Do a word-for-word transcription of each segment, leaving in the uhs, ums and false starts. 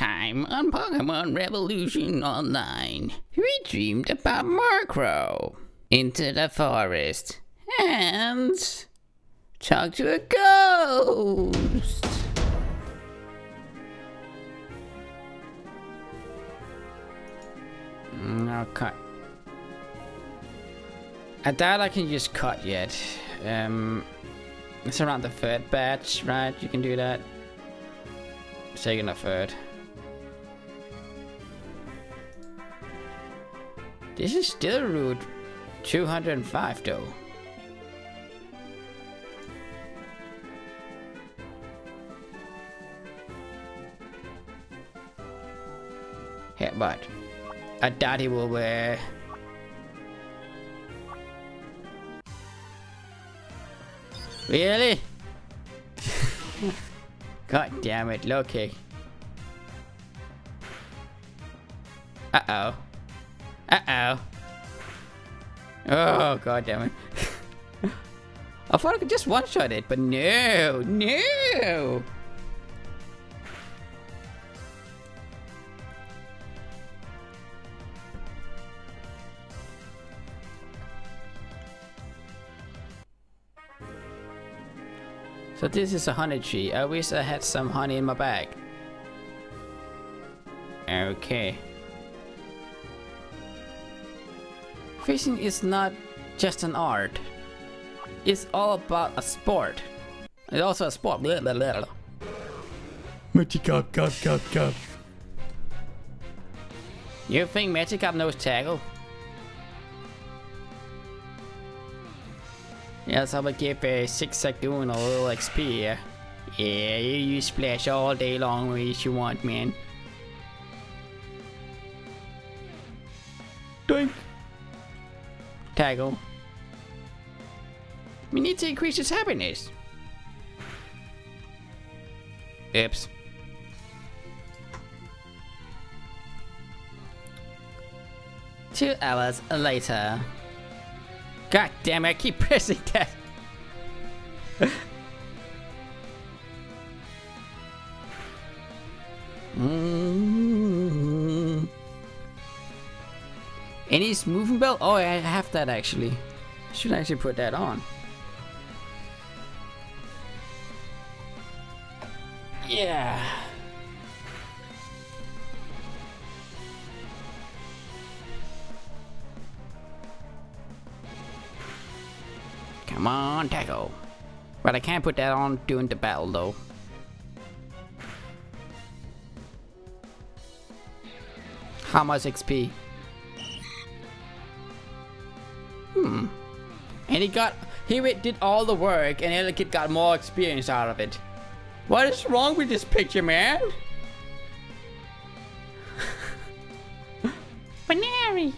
time on Pokemon Revolution Online, we dreamed about Murkrow, into the forest, and talked to a ghost. No cut. I doubt I can use cut yet. Um, it's around the third batch, right? You can do that. Second or third. This is still route two hundred five though. Headbutt. I doubt he will wear. Really? God damn it, low kick. Uh-oh. Uh-oh. Oh, god damn it. I thought I could just one-shot it, but no, no! So this is a honey tree. I wish I had some honey in my bag. Okay. Fishing is not just an art. It's all about a sport. It's also a sport. Blah, blah, blah. Magikarp, Karp, Karp, Karp. You think Magikarp knows tackle? Yes, I would give a six second a little X P here. Yeah, you use splash all day long if you want, man. Doink! Tackle. We need to increase his happiness. Oops. Two hours later. God damn it, I keep pressing that! Mm-hmm. Any moving belt? Oh, I have that actually. I should actually put that on. Yeah. Come on, tackle. But I can't put that on during the battle, though. How much X P? Hmm. And he got... He did all the work, and Elekid got more experience out of it. What is wrong with this picture, man? Buneary!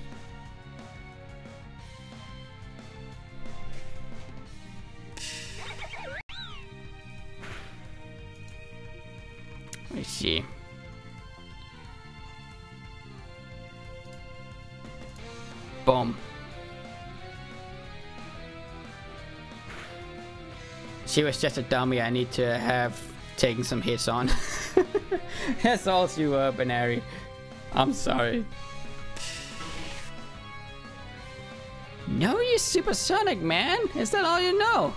Let's see. Boom. She was just a dummy I need to have taken some hits on. That's all she were, Buneary. I'm sorry. No, you supersonic, man. Is that all you know?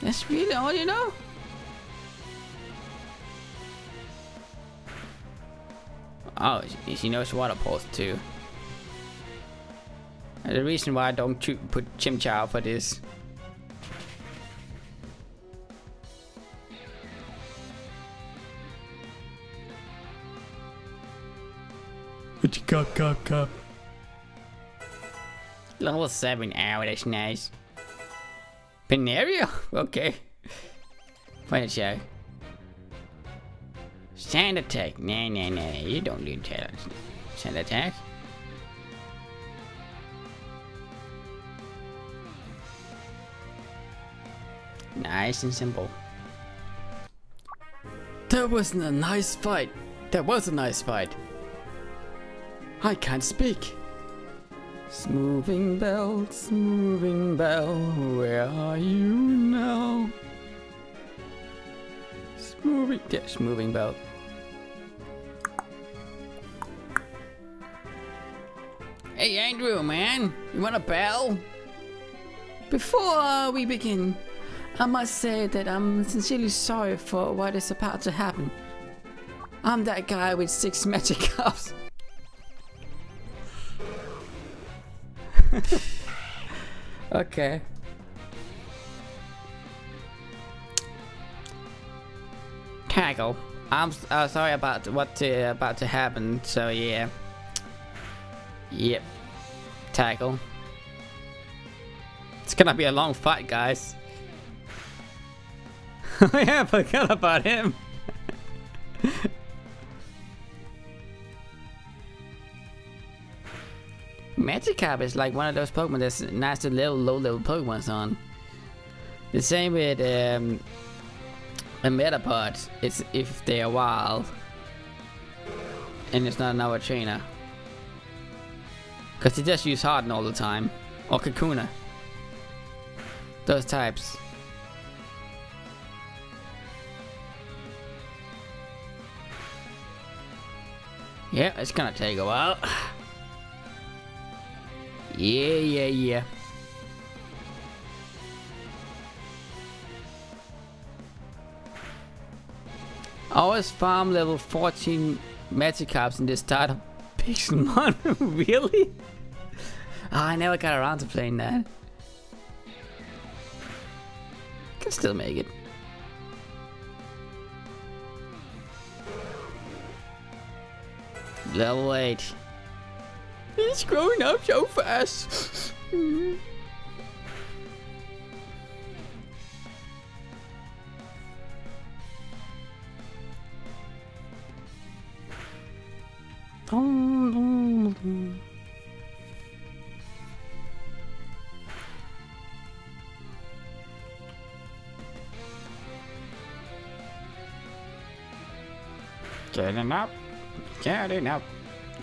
That's really all you know? Oh, she knows water pulse too. And the reason why I don't put Chimchar for this. What you got, got, got? Level seven, ow, oh, that's nice. Pinario? Okay. Funny show. Sand attack. Nah, nah, nah. You don't do challenge. Sand attack. Nice and simple. That wasn't a nice fight. That was a nice fight. I can't speak. Smoothing bell, smoothing bell, where are you now? we yeah, just moving about. Hey Andrew, man, you want a bell? Before we begin, I must say that I'm sincerely sorry for what is about to happen. I'm that guy with six Magikarps. Okay. Tackle. I'm uh, sorry about what uh, about to happen. So yeah. Yep. Tackle. It's gonna be a long fight, guys. Yeah, I forgot about him. Magikarp is like one of those Pokemon that's nice to little low level Pokemons on. The same with um, a Metapod. It's if they're wild and it's not another trainer, because they just use Harden all the time, or Kakuna. Those types. Yeah, it's gonna take a while. Yeah, yeah, yeah. I always farm level fourteen Magikarps in the start of Pixelmon. Really? Oh, I never got around to playing that. Can still make it. Level eight. It's growing up so fast. Getting up, getting up.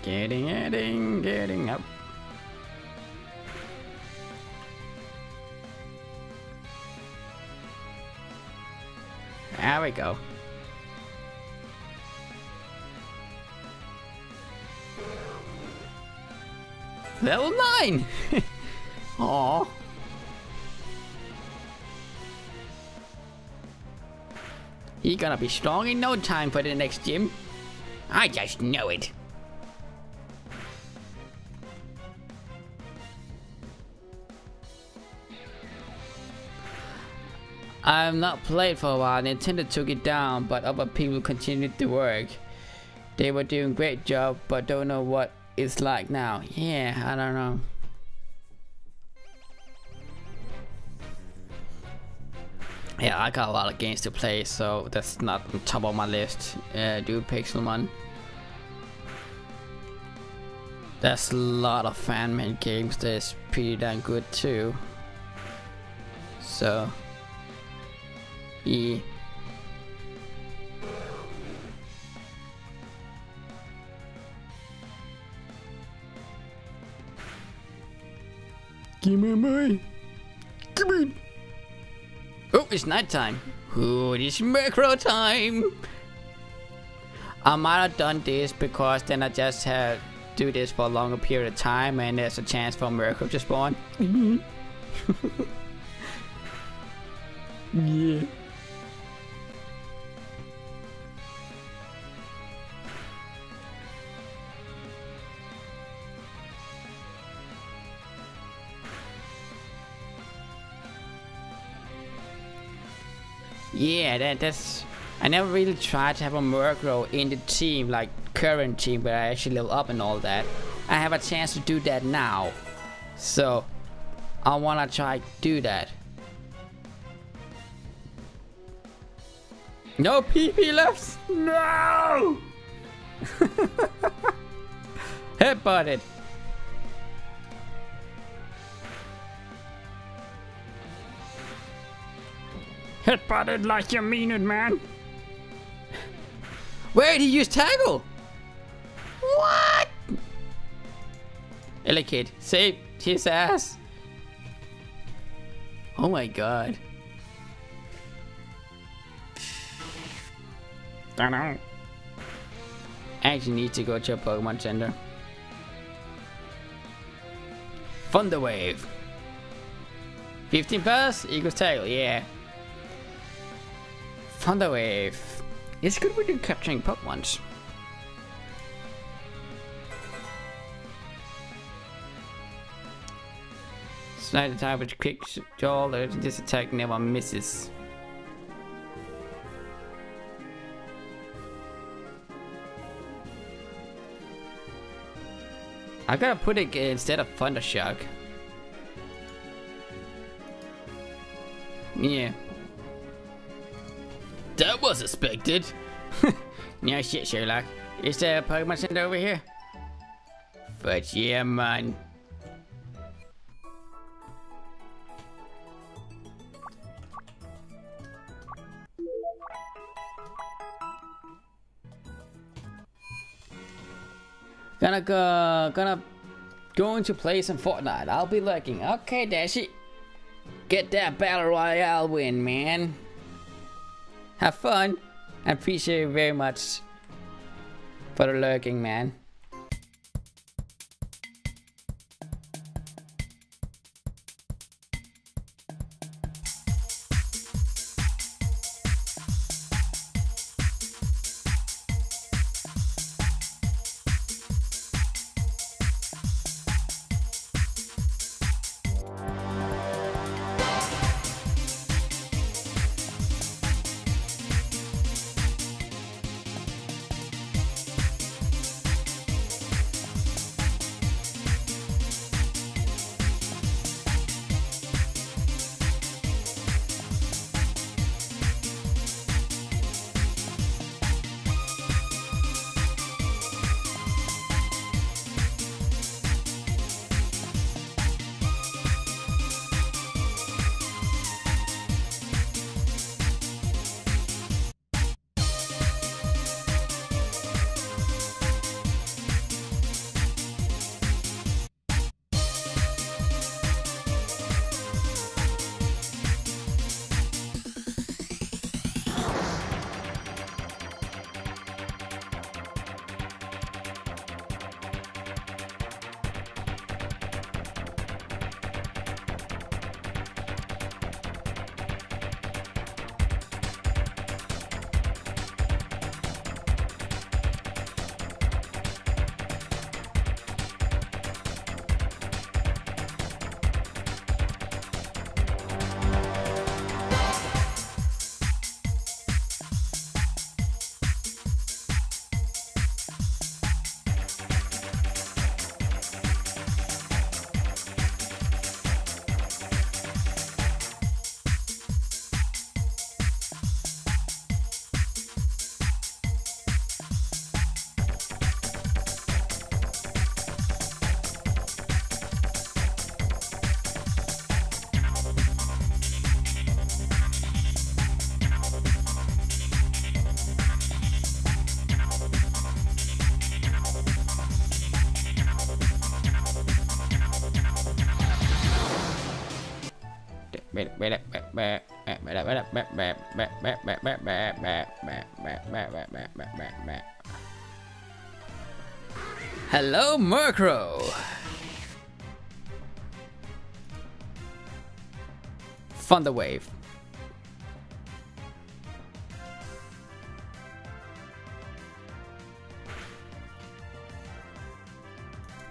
Getting, getting, getting up. There we go. Level nine. Aww. He gonna be strong in no time for the next gym. I just know it. I have not played for a while. Nintendo took it down, but other people continued the work. They were doing a great job, but don't know what it's like now. Yeah, I don't know. Yeah, I got a lot of games to play, so that's not on top of my list. Uh, do Pixelmon. That's a lot of fan-made games that's pretty damn good too. So... Yeah. Give me my, give me. Oh, it's night time. Oh, it is Murkrow time. I might have done this because then I just had to do this for a longer period of time, and there's a chance for Murkrow to spawn. Mm-hmm. Yeah. Yeah, that, that's... I never really tried to have a Murkrow in the team, like current team, where I actually level up and all that. I have a chance to do that now. So, I wanna try to do that. No P P left? No! Headbutt it. Headbutt it like you mean it, man. Where did he use tackle? What? Elekid, save his ass. Oh my god. I actually need to go to a Pokemon Center. Thunder Wave. fifteen plus equals tackle, yeah. Thunder Wave. It's good when you're capturing Pokemons. Slide attack with quick jaw, this attack never misses. I gotta put it instead of Thunder Shock. Yeah. That was expected. No shit, Sherlock. Is there a Pokemon Center over here? But yeah, man. Gonna go, gonna, going to play some Fortnite. I'll be lurking. Okay, Dashy. Get that battle royale win, man. Have fun. I appreciate you very much for the lurking, man. Hello, Murkrow. Thunder Wave.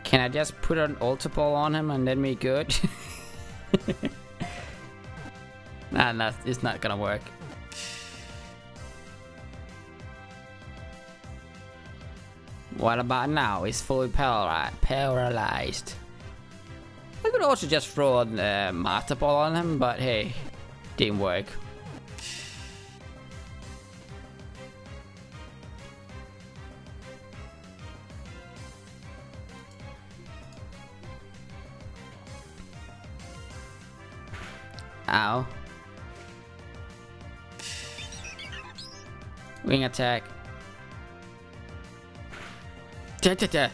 Can I just put an Ultra Ball on him and then be good? Nah, nah, it's not gonna work. What about now? It's fully paralyzed. I could also just throw a uh, Master Ball on him, but hey, didn't work. Ow. Wing attack. Da, da, da.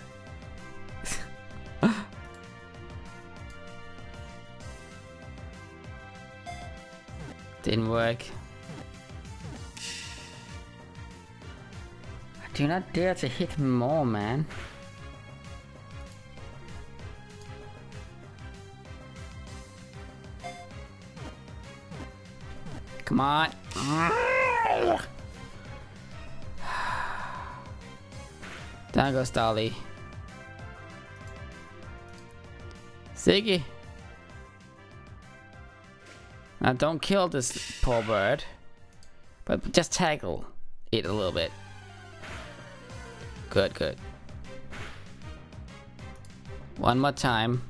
Didn't work. Do not dare to hit more, man. Come on. Down goes Starly. Ziggy. Now don't kill this poor bird. But just tackle it a little bit. Good, good. One more time.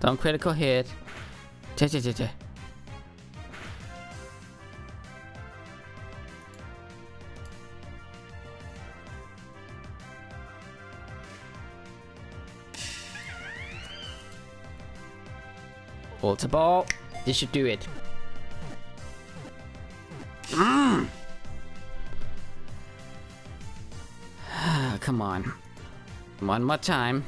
Don't critical hit. Ch -ch -ch -ch. Ultra ball. This should do it. Mm. Come on. One more time.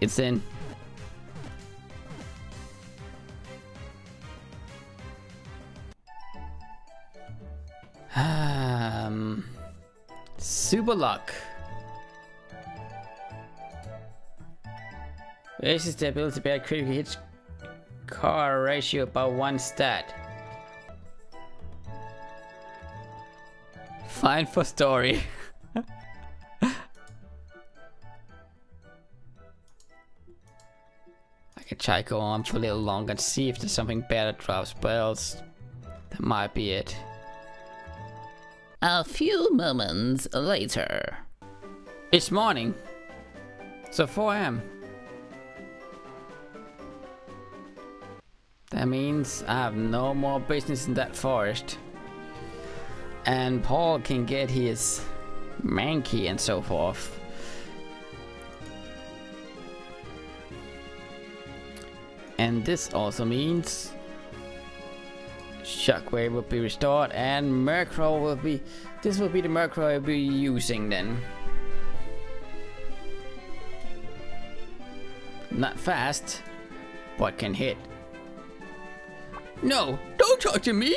It's in. Um, super luck. Raises the ability to bear critical hits car ratio by one stat. Fine for story. I could try go on for a little longer and see if there's something better drops, but else that might be it. A few moments later. It's morning. So four A M That means I have no more business in that forest. And Paul can get his Mankey and so forth. And this also means Shockwave will be restored and Murkrow will be... This will be the Murkrow I'll be using then. Not fast, but can hit. No, don't talk to me!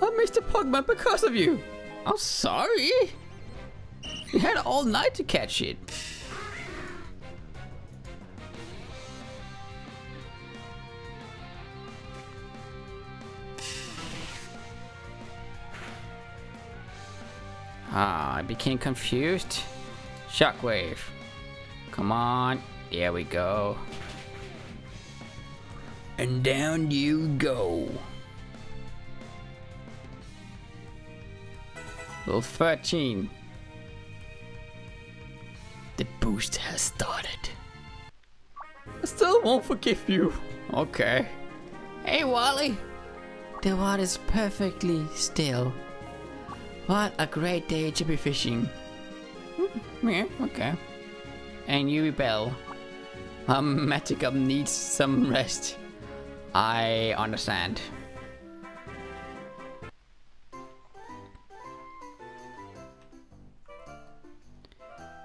I missed a Pokemon because of you! I'm sorry! You had all night to catch it! Ah, I became confused. Shockwave. Come on, there we go. And down you go. Level thirteen. The boost has started. I still won't forgive you. Okay. Hey Wally. The water is perfectly still. What a great day to be fishing. Mm, yeah, okay. And you rebel. My Magikarp needs some rest. I understand.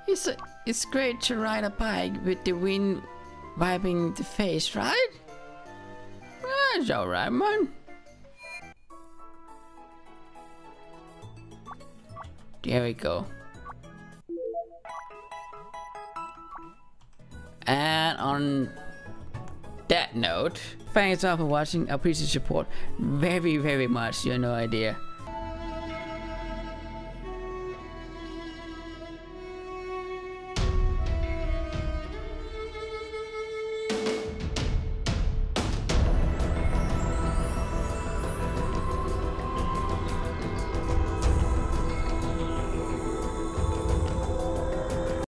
It's, a, it's great to ride a bike with the wind wiping the face, right? That's alright, man. There we go. And on that note, thanks all for watching. I appreciate your support very, very much. You have no idea.